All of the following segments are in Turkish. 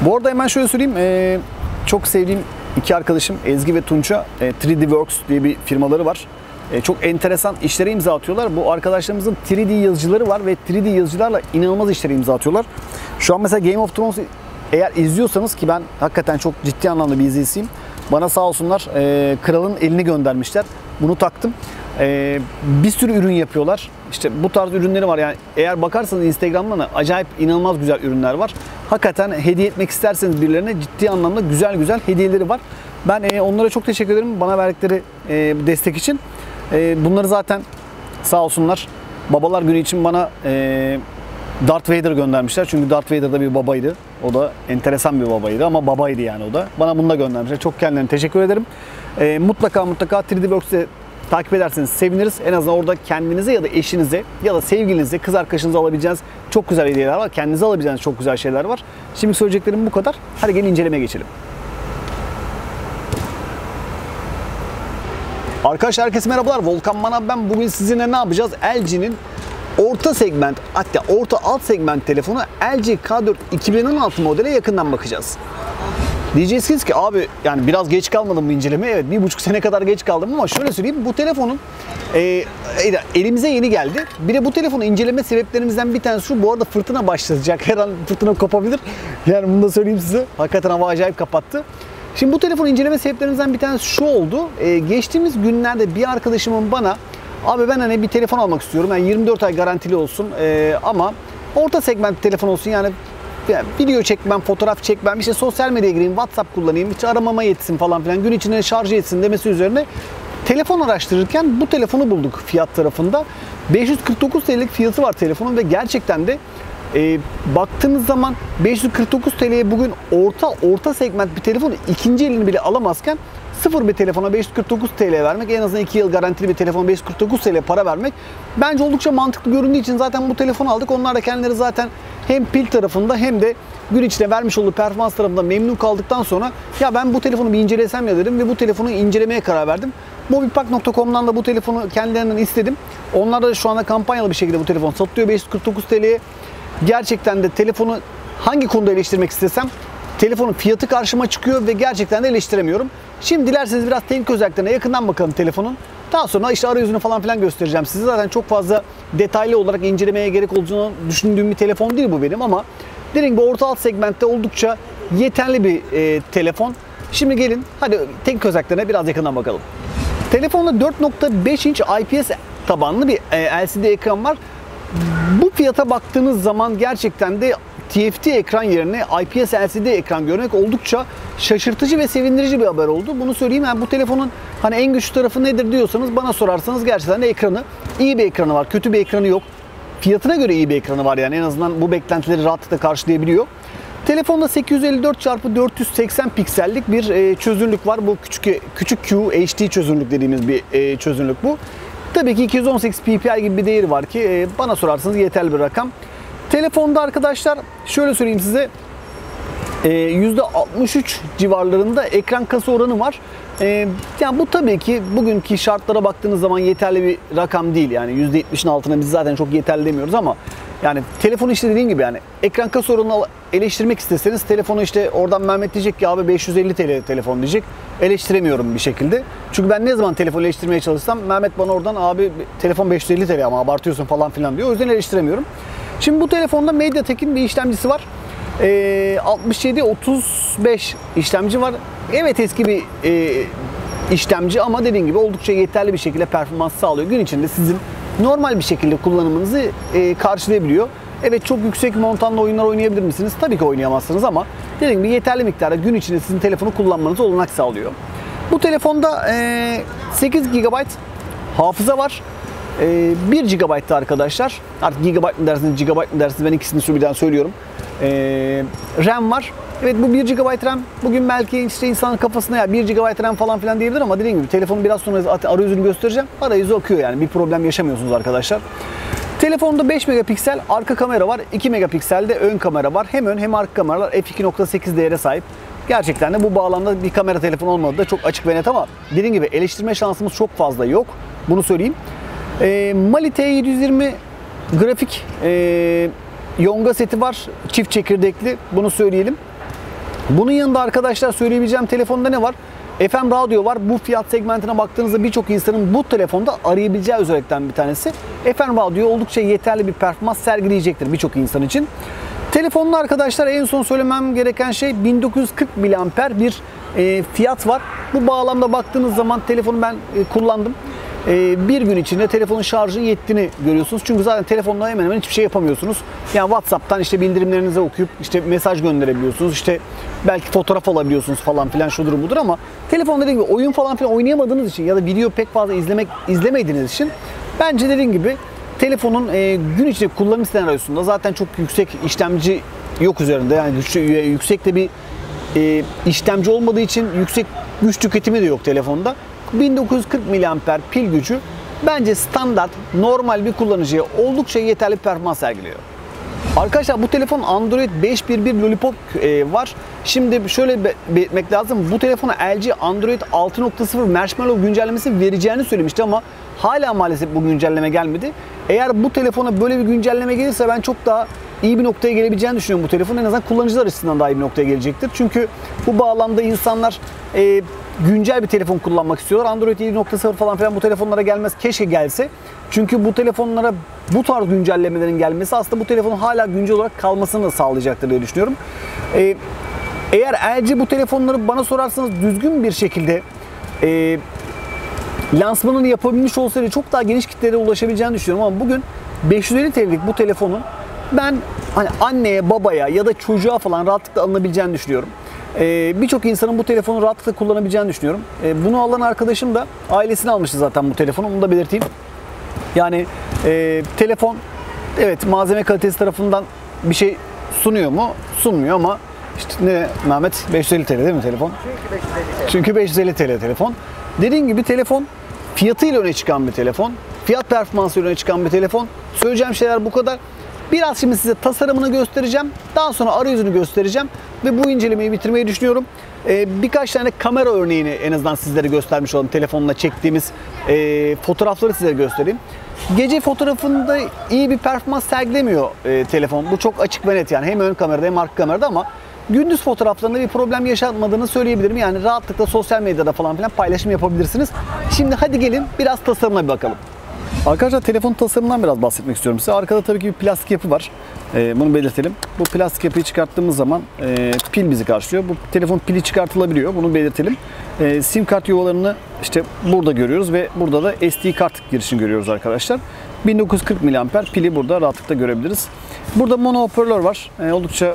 Bu arada hemen şöyle söyleyeyim. Çok sevdiğim iki arkadaşım Ezgi ve Tunca, 3D Works diye bir firmaları var. Çok enteresan işlere imza atıyorlar. Bu arkadaşlarımızın 3D yazıcıları var ve 3D yazıcılarla inanılmaz işlere imza atıyorlar. Şu an mesela Game of Thrones eğer izliyorsanız, ki ben hakikaten çok ciddi anlamda bir izleyicisiyim. Bana sağ olsunlar kralın elini göndermişler. Bunu taktım. Bir sürü ürün yapıyorlar. İşte bu tarz ürünleri var. Yani eğer bakarsanız Instagram'dan acayip inanılmaz güzel ürünler var. Hakikaten hediye etmek isterseniz birilerine ciddi anlamda güzel güzel hediyeleri var. Ben onlara çok teşekkür ederim bana verdikleri destek için. Bunları zaten sağ olsunlar babalar günü için bana Darth Vader göndermişler. Çünkü Darth Vader da bir babaydı. O da enteresan bir babaydı ama babaydı yani o da. Bana bunu da göndermişler. Çok kendilerine teşekkür ederim. Mutlaka 3D Works'e takip ederseniz seviniriz. En azından orada kendinize ya da eşinize ya da sevgilinize, kız arkadaşınıza alabileceğiniz çok güzel hediyeler var. Kendinize alabileceğiniz çok güzel şeyler var. Şimdi söyleyeceklerim bu kadar. Hadi gelin incelemeye geçelim. Arkadaşlar herkese merhabalar. Volkan Manav ben. Bugün sizinle ne yapacağız? LG'nin orta segment, hatta orta alt segment telefonu LG K4 2016 modele yakından bakacağız. Diyeceksiniz ki abi yani biraz geç kalmadım mı incelemeye? Evet, 1,5 sene kadar geç kaldım ama şöyle söyleyeyim, bu telefonun elimize yeni geldi. Bir de bu telefonu inceleme sebeplerimizden bir tanesi şu. Bu arada fırtına başlayacak. Her an fırtına kopabilir. Yani bunu da söyleyeyim size. Hakikaten hava acayip kapattı. Şimdi bu telefonu inceleme sebeplerimizden bir tanesi şu oldu. Geçtiğimiz günlerde bir arkadaşımın bana abi ben hani bir telefon almak istiyorum. Yani 24 ay garantili olsun ama orta segment telefon olsun yani. Yani video çekmem, fotoğraf çekmem, işte sosyal medyaya gireyim, WhatsApp kullanayım, hiç aramama yetsin falan filan, gün içinde şarj etsin demesi üzerine telefon araştırırken bu telefonu bulduk fiyat tarafında. 549 TL'lik fiyatı var telefonun ve gerçekten de baktığınız zaman 549 TL'ye bugün orta segment bir telefonu ikinci elini bile alamazken sıfır bir telefona 549 TL vermek, en azından 2 yıl garantili bir telefona 549 TL para vermek bence oldukça mantıklı göründüğü için zaten bu telefonu aldık. Onlar da kendileri zaten hem pil tarafında hem de gün içinde vermiş olduğu performans tarafında memnun kaldıktan sonra ya ben bu telefonu bir incelesem ya dedim ve bu telefonu incelemeye karar verdim. Mobilpak.com'dan da bu telefonu kendilerinden istedim. Onlar da şu anda kampanyalı bir şekilde bu telefon satılıyor 549 TL'ye. Gerçekten de telefonu hangi konuda eleştirmek istesem telefonun fiyatı karşıma çıkıyor ve gerçekten de eleştiremiyorum. Şimdi dilerseniz biraz teknik özelliklerine yakından bakalım telefonun. Daha sonra işte arayüzünü falan filan göstereceğim size. Zaten çok fazla detaylı olarak incelemeye gerek olduğunu düşündüğüm bir telefon değil bu benim ama dediğim gibi orta alt segmentte oldukça yeterli bir telefon. Şimdi gelin hadi teknik özelliklerine biraz yakından bakalım. Telefonda 4.5 inç IPS tabanlı bir LCD ekran var. Bu fiyata baktığınız zaman gerçekten de TFT ekran yerine IPS LCD ekran görmek oldukça şaşırtıcı ve sevindirici bir haber oldu. Bunu söyleyeyim, yani bu telefonun hani en güçlü tarafı nedir diyorsanız bana sorarsanız gerçekten de ekranı. İyi bir ekranı var, kötü bir ekranı yok. Fiyatına göre iyi bir ekranı var yani en azından bu beklentileri rahatlıkla karşılayabiliyor. Telefonda 854x480 piksellik bir çözünürlük var. Bu küçük Q HD çözünürlük dediğimiz bir çözünürlük bu. Tabii ki 218 ppi gibi bir değeri var ki bana sorarsanız yeterli bir rakam. Telefonda arkadaşlar şöyle söyleyeyim size, %63 civarlarında ekran kasa oranı var. Yani bu tabii ki bugünkü şartlara baktığınız zaman yeterli bir rakam değil. Yani %70'in altına biz zaten çok yeterli demiyoruz ama yani telefonu işte dediğim gibi yani ekran kasa oranını eleştirmek isteseniz telefonu işte oradan Mehmet diyecek ki abi 550 TL telefon diyecek. Eleştiremiyorum bir şekilde. Çünkü ben ne zaman telefonu eleştirmeye çalışsam Mehmet bana oradan abi telefon 550 TL ama abartıyorsun falan filan diyor. O yüzden eleştiremiyorum. Şimdi bu telefonda MediaTek'in bir işlemcisi var. 6735 işlemci var. Evet eski bir işlemci ama dediğim gibi oldukça yeterli bir şekilde performans sağlıyor. Gün içinde sizin normal bir şekilde kullanımınızı karşılayabiliyor. Evet çok yüksek montanlı oyunlar oynayabilir misiniz? Tabii ki oynayamazsınız ama dediğim gibi yeterli miktarda gün içinde sizin telefonu kullanmanıza olanak sağlıyor. Bu telefonda 8 GB hafıza var. 1 GB'da arkadaşlar, artık GB mı dersiniz, GB mı dersiniz, ben ikisini sübiden söylüyorum. RAM var. Evet bu 1 GB RAM bugün belki işte insanın kafasına ya 1 GB RAM falan filan diyebilir ama dediğim gibi telefonu biraz sonra arayüzünü göstereceğim. Arayüzü okuyor yani bir problem yaşamıyorsunuz arkadaşlar. Telefonda 5 megapiksel arka kamera var, 2 megapiksel de ön kamera var. Hem ön hem arka kameralar f2.8 değere sahip. Gerçekten de bu bağlamda bir kamera telefonu olmadı da çok açık ve net ama dediğim gibi eleştirme şansımız çok fazla yok. Bunu söyleyeyim. Mali T720 grafik yonga seti var. Çift çekirdekli. Bunu söyleyelim. Bunun yanında arkadaşlar söyleyebileceğim telefonda ne var? FM radyo var. Bu fiyat segmentine baktığınızda birçok insanın bu telefonda arayabileceği özellikten bir tanesi. FM radyo oldukça yeterli bir performans sergileyecektir birçok insan için. Telefonun arkadaşlar en son söylemem gereken şey 1940 miliamper bir fiyat var. Bu bağlamda baktığınız zaman telefonu ben kullandım. Bir gün içinde telefonun şarjı yettiğini görüyorsunuz. Çünkü zaten telefonla hemen hemen hiçbir şey yapamıyorsunuz. Yani WhatsApp'tan işte bildirimlerinizi okuyup işte mesaj gönderebiliyorsunuz. İşte belki fotoğraf alabiliyorsunuz falan filan şudur budur ama telefonda dediğim gibi oyun falan filan oynayamadığınız için ya da video pek fazla izlemediğiniz için bence dediğim gibi telefonun gün içinde kullanım senaryosunda zaten çok yüksek işlemci yok üzerinde. Yani güçlü, yüksek de bir işlemci olmadığı için yüksek güç tüketimi de yok telefonda. 1940 miliamper pil gücü bence standart normal bir kullanıcıya oldukça yeterli performans sergiliyor. Arkadaşlar bu telefon Android 5.1.1 Lollipop var. Şimdi şöyle belirtmek lazım. Bu telefona LG Android 6.0 Marshmallow güncellemesi vereceğini söylemişti ama hala maalesef bu güncelleme gelmedi. Eğer bu telefona böyle bir güncelleme gelirse ben çok daha iyi bir noktaya gelebileceğini düşünüyorum bu telefonun. En azından kullanıcılar açısından daha iyi bir noktaya gelecektir. Çünkü bu bağlamda insanlar güncel bir telefon kullanmak istiyorlar. Android 7.0 falan filan bu telefonlara gelmez. Keşke gelse. Çünkü bu telefonlara bu tarz güncellemelerin gelmesi aslında bu telefonun hala güncel olarak kalmasını da sağlayacaktır diye düşünüyorum. Eğer LG bu telefonları bana sorarsanız düzgün bir şekilde lansmanını yapabilmiş olsaydı çok daha geniş kitlere ulaşabileceğini düşünüyorum ama bugün 550 TL'lik bu telefonun ben hani anneye, babaya ya da çocuğa falan rahatlıkla alınabileceğini düşünüyorum. Birçok insanın bu telefonu rahatlıkla kullanabileceğini düşünüyorum. Bunu alan arkadaşım da ailesini almıştı zaten bu telefonu. Onu da belirteyim. Yani telefon evet malzeme kalitesi tarafından bir şey sunuyor mu? Sunmuyor ama işte ne Mehmet? 550 TL değil mi telefon? Çünkü 550 TL telefon. Dediğim gibi telefon fiyatıyla öne çıkan bir telefon. Fiyat performansı öne çıkan bir telefon. Söyleyeceğim şeyler bu kadar. Biraz şimdi size tasarımını göstereceğim. Daha sonra arayüzünü göstereceğim. Ve bu incelemeyi bitirmeyi düşünüyorum. Birkaç tane kamera örneğini en azından sizlere göstermiş olalım. Telefonla çektiğimiz fotoğrafları size göstereyim. Gece fotoğrafında iyi bir performans sergilemiyor telefon. Bu çok açık ve net yani. Hem ön kamerada hem arka kamerada ama gündüz fotoğraflarında bir problem yaşatmadığını söyleyebilirim. Yani rahatlıkla sosyal medyada falan filan paylaşım yapabilirsiniz. Şimdi hadi gelin biraz tasarımına bir bakalım. Arkadaşlar telefonun tasarımından biraz bahsetmek istiyorum size. Arkada tabii ki bir plastik yapı var. Bunu belirtelim. Bu plastik yapıyı çıkarttığımız zaman pil bizi karşılıyor. Bu telefon pili çıkartılabiliyor. Bunu belirtelim. SIM kart yuvalarını işte burada görüyoruz ve burada da SD kart girişini görüyoruz arkadaşlar. 1940 miliamper pili burada rahatlıkla görebiliriz. Burada mono hoparlör var. Oldukça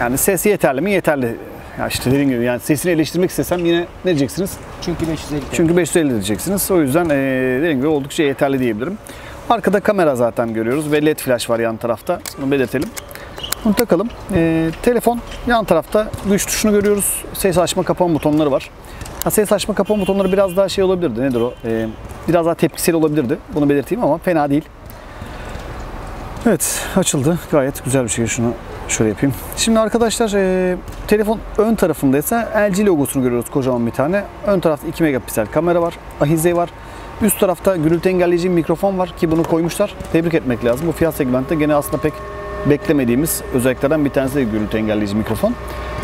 yani ses yeterli mi? Yeterli. Ya işte dediğim gibi yani sesini eleştirmek istesem yine ne diyeceksiniz? Çünkü 550. Çünkü 550 diyeceksiniz. O yüzden dediğim gibi oldukça yeterli diyebilirim. Arkada kamera zaten görüyoruz ve led flash var yan tarafta. Bunu belirtelim. Bunu takalım. Telefon yan tarafta güç tuşunu görüyoruz. Ses açma kapama butonları var. Ses açma kapama butonları biraz daha şey olabilirdi. Nedir o? Biraz daha tepkisel olabilirdi. Bunu belirteyim ama fena değil. Evet açıldı. Gayet güzel bir şey. Şunu şöyle yapayım. Şimdi arkadaşlar telefon ön tarafındaysa LG logosunu görüyoruz kocaman bir tane. Ön tarafta 2 megapiksel kamera var. Ahize var. Üst tarafta gürültü engelleyici bir mikrofon var ki bunu koymuşlar. Tebrik etmek lazım. Bu fiyat segmentte gene aslında pek beklemediğimiz özelliklerden bir tanesi de gürültü engelleyici mikrofon.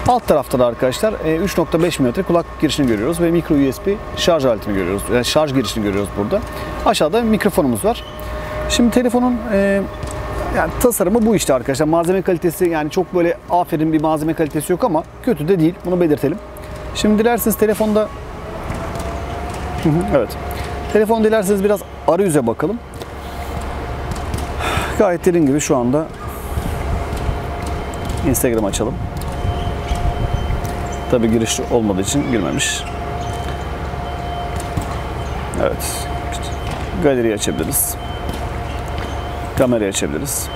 Alt tarafta da arkadaşlar 3.5 mm kulak girişini görüyoruz ve micro USB şarj aletini görüyoruz. Yani şarj girişini görüyoruz burada. Aşağıda mikrofonumuz var. Şimdi telefonun yani tasarımı bu işte arkadaşlar. Malzeme kalitesi yani çok böyle aferin bir malzeme kalitesi yok ama kötü de değil. Bunu belirtelim. Şimdi dilerseniz telefonda evet. Telefon dilerseniz biraz arayüze bakalım. Gayet dediğim gibi şu anda Instagram açalım. Tabi giriş olmadığı için girmemiş. Evet. İşte galeriyi açabiliriz. Kamerayı açabiliriz.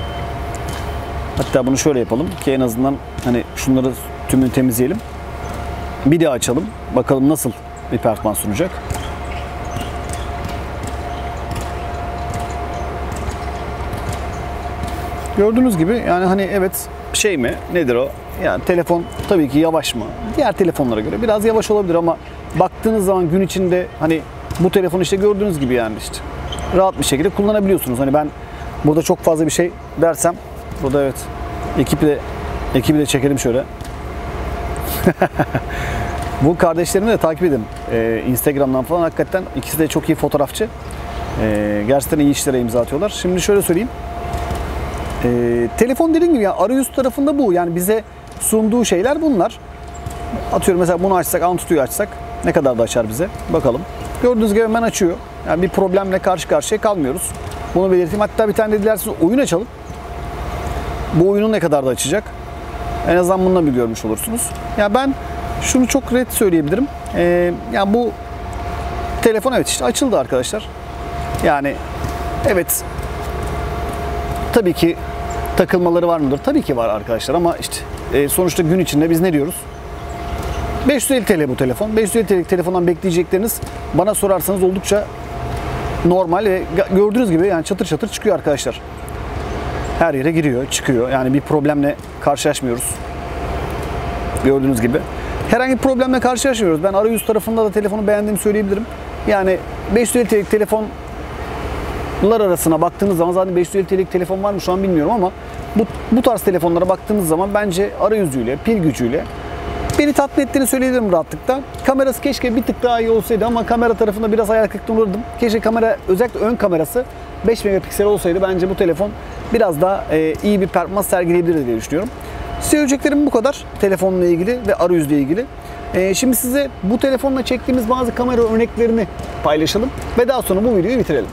Hatta bunu şöyle yapalım ki en azından hani şunları tümünü temizleyelim. Bir daha açalım. Bakalım nasıl bir performans sunacak. Gördüğünüz gibi yani hani evet şey mi nedir o? Yani telefon tabii ki yavaş mı? Diğer telefonlara göre biraz yavaş olabilir ama baktığınız zaman gün içinde hani bu telefonu işte gördüğünüz gibi yani işte rahat bir şekilde kullanabiliyorsunuz. Hani ben burada çok fazla bir şey dersem burada evet ekibi de çekelim şöyle. Bu kardeşlerimi de takip edin. Instagram'dan falan, hakikaten ikisi de çok iyi fotoğrafçı. Gerçekten iyi işlere imza atıyorlar. Şimdi şöyle söyleyeyim. Telefon dediğim gibi yani arayüz tarafında bu. Yani bize sunduğu şeyler bunlar. Atıyorum mesela bunu açsak, Antutu'yu açsak ne kadar da açar bize? Bakalım. Gördüğünüz gibi hemen açıyor. Yani bir problemle karşı karşıya kalmıyoruz. Bunu belirteyim. Hatta bir tane dediler size oyun açalım. Bu oyunu ne kadar da açacak? En azından bununla bir görmüş olursunuz. Ya ben şunu çok net söyleyebilirim. Yani bu telefon evet işte açıldı arkadaşlar. Yani evet tabii ki takılmaları var mıdır? Tabii ki var arkadaşlar ama işte sonuçta gün içinde biz ne diyoruz? 550 TL bu telefon. 550 TL'lik telefondan bekleyecekleriniz bana sorarsanız oldukça normal ve gördüğünüz gibi yani çatır çatır çıkıyor arkadaşlar. Her yere giriyor, çıkıyor. Yani bir problemle karşılaşmıyoruz. Gördüğünüz gibi. Herhangi bir problemle karşılaşmıyoruz. Ben arayüz tarafında da telefonu beğendiğimi söyleyebilirim. Yani 550 TL'lik telefonlar arasına baktığınız zaman zaten 550 TL'lik telefon var mı şu an bilmiyorum ama bu tarz telefonlara baktığınız zaman bence arayüzüyle, pil gücüyle beni tatmin ettiğini söyleyebilirim rahatlıkla. Kamerası keşke bir tık daha iyi olsaydı ama kamera tarafında biraz hayal kırıklığına uğradım. Keşke kamera, özellikle ön kamerası 5 megapiksel olsaydı bence bu telefon biraz daha iyi bir performans sergileyebilirdi diye düşünüyorum. Söyleyeceklerim bu kadar telefonla ilgili ve arayüzle ilgili. Şimdi size bu telefonla çektiğimiz bazı kamera örneklerini paylaşalım ve daha sonra bu videoyu bitirelim.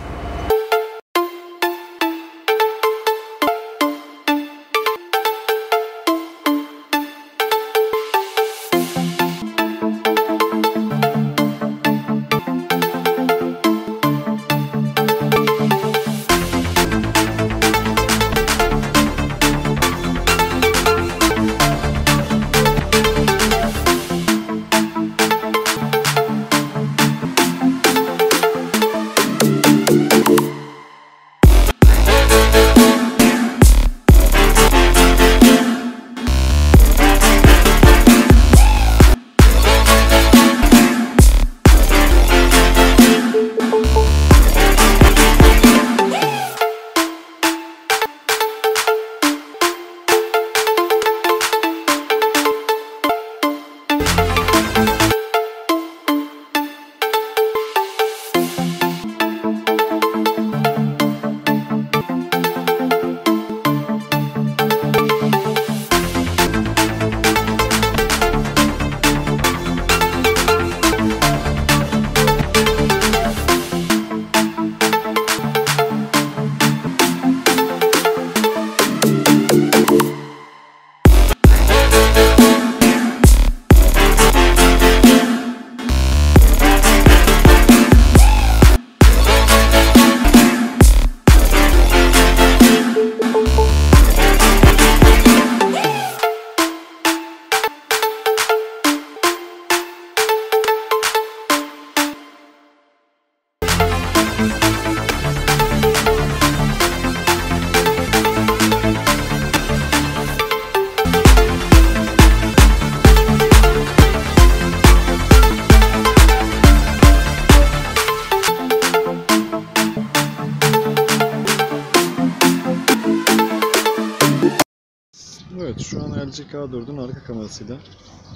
Evet, şu an LG K4'ün arka kamerasıyla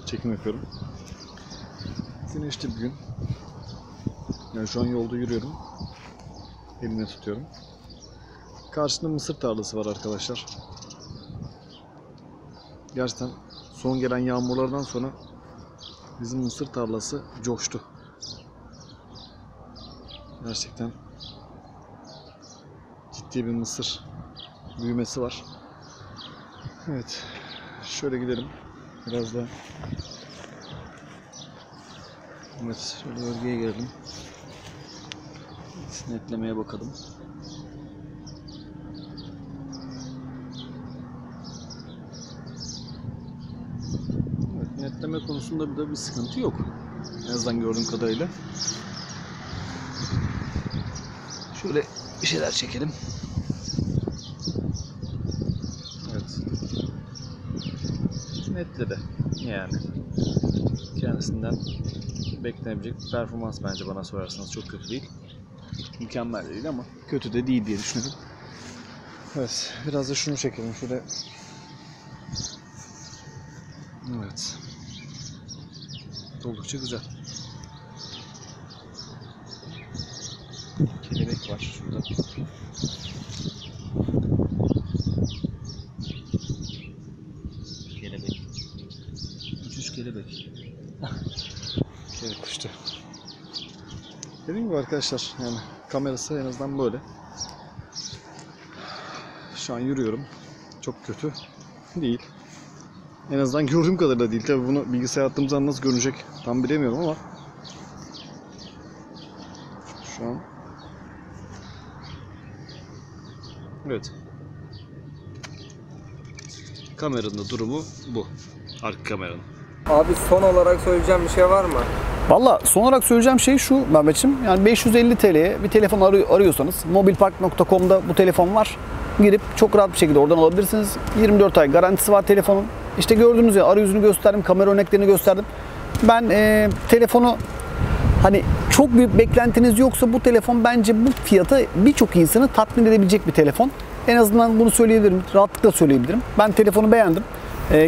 çekim yapıyorum. Güneşli bir gün. Yani şu an yolda yürüyorum. Elimle tutuyorum. Karşında mısır tarlası var arkadaşlar. Gerçekten son gelen yağmurlardan sonra bizim mısır tarlası coştu. Gerçekten ciddi bir mısır büyümesi var. Evet, şöyle gidelim biraz da. Evet, şöyle bölgeye girelim. Netlemeye bakalım. Evet, netleme konusunda bir sıkıntı yok. En azından gördüğüm kadarıyla. Şöyle bir şeyler çekelim. Netledi. Yani kendisinden beklenebilecek bir performans bence bana sorarsanız çok kötü değil. Mükemmel değil ama kötü de değil diye düşünüyorum. Evet, biraz da şunu çekelim şöyle. Evet. da oldukça güzel. Kelebek var şurada. Kelebek. 3 kelebek. Kelebek kuştu. Dediğim gibi arkadaşlar, yani kamerası en azından böyle. Şu an yürüyorum. Çok kötü değil. En azından gördüğüm kadarıyla değil. Tabii bunu bilgisayar attığımızdan nasıl görünecek tam bilemiyorum ama şu an evet. Kameranın da durumu bu. Arka kameranın. Abi son olarak söyleyeceğim bir şey var mı? Valla son olarak söyleyeceğim şey şu Mehmetciğim. Yani 550 TL'ye bir telefon arıyorsanız mobilpark.com'da bu telefon var. Girip çok rahat bir şekilde oradan alabilirsiniz. 24 ay garantisi var telefonun. İşte gördüğünüz ya, arayüzünü gösterdim, kamera örneklerini gösterdim. Ben telefonu, hani çok büyük beklentiniz yoksa bu telefon bence bu fiyata birçok insanı tatmin edebilecek bir telefon. En azından bunu söyleyebilirim, rahatlıkla söyleyebilirim. Ben telefonu beğendim.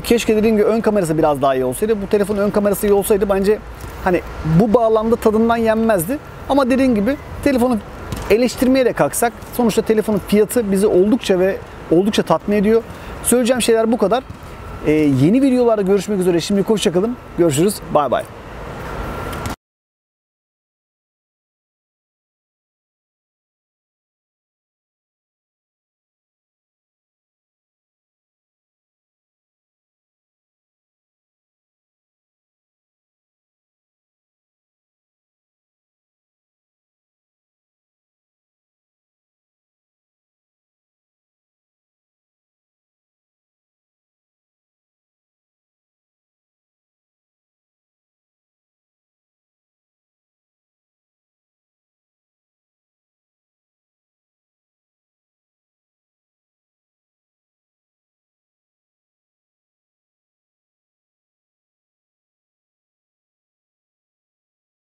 Keşke dediğim gibi ön kamerası biraz daha iyi olsaydı. Bu telefonun ön kamerası iyi olsaydı bence hani bu bağlamda tadından yenmezdi. Ama dediğim gibi telefonu eleştirmeye de kalksak sonuçta telefonun fiyatı bizi oldukça tatmin ediyor. Söyleyeceğim şeyler bu kadar. Yeni videolarda görüşmek üzere. Şimdi hoşça kalın. Görüşürüz. Bay bay.